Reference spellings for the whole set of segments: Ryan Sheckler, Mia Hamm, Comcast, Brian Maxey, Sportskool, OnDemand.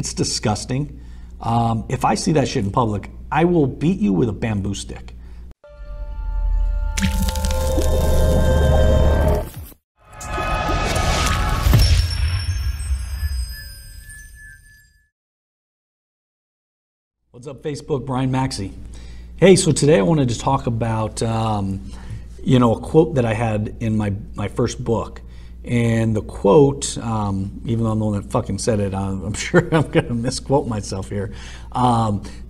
It's disgusting. If I see that shit in public, I will beat you with a bamboo stick. What's up, Facebook? Brian Maxey. Hey, so today I wanted to talk about, a quote that I had in my first book. And the quote, even though I'm the one that fucking said it, I'm sure I'm going to misquote myself here.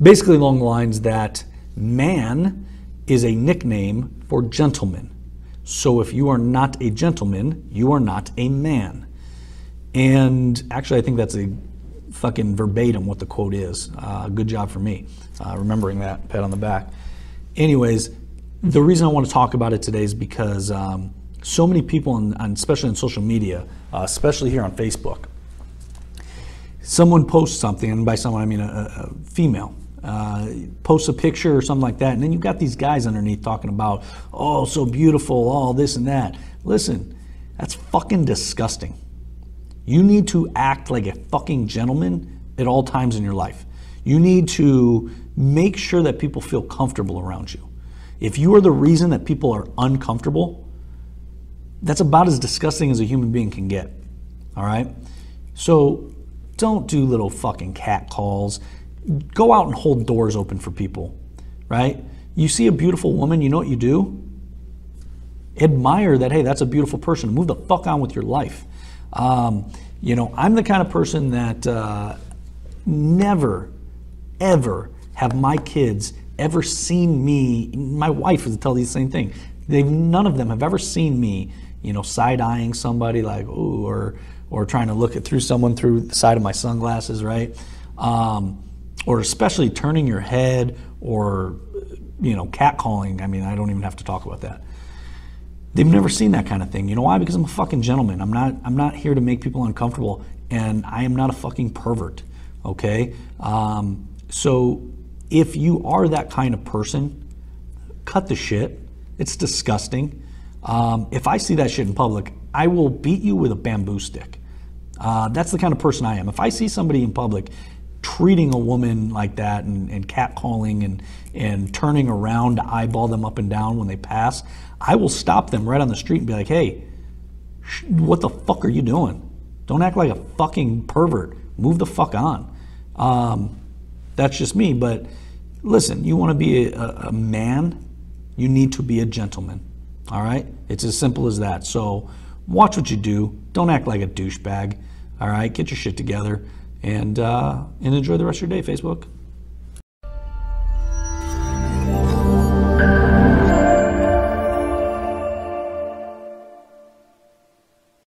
Basically along the lines that man is a nickname for gentleman. So if you are not a gentleman, you are not a man. And actually I think that's a fucking verbatim what the quote is. Good job for me remembering that, pat on the back. Anyways, the reason I want to talk about it today is because so many people, especially on social media, especially here on Facebook, someone posts something, and by someone I mean a female, posts a picture or something like that, and then you've got these guys underneath talking about, oh, so beautiful, all this and that. Listen, that's fucking disgusting. You need to act like a fucking gentleman at all times in your life. You need to make sure that people feel comfortable around you. If you are the reason that people are uncomfortable, that's about as disgusting as a human being can get, all right? So don't do little fucking cat calls. Go out and hold doors open for people, right? You see a beautiful woman, you know what you do? Admire that, hey, that's a beautiful person. Move the fuck on with your life. I'm the kind of person that never, ever have my kids ever seen me. My wife would tell you the same thing. None of them have ever seen me, side-eyeing somebody like, ooh, or trying to look through someone through the side of my sunglasses, right? Or especially turning your head or, catcalling. I mean, I don't even have to talk about that. They've never seen that kind of thing. You know why? Because I'm a fucking gentleman. I'm not here to make people uncomfortable, and I am not a fucking pervert, okay? So if you are that kind of person, cut the shit. It's disgusting. If I see that shit in public, I will beat you with a bamboo stick. That's the kind of person I am. If I see somebody in public treating a woman like that and catcalling and turning around to eyeball them up and down when they pass, I will stop them right on the street and be like, hey, what the fuck are you doing? Don't act like a fucking pervert. Move the fuck on. That's just me, but listen, you want to be a man? You need to be a gentleman, all right? It's as simple as that. So watch what you do. Don't act like a douchebag, all right? Get your shit together and enjoy the rest of your day, Facebook.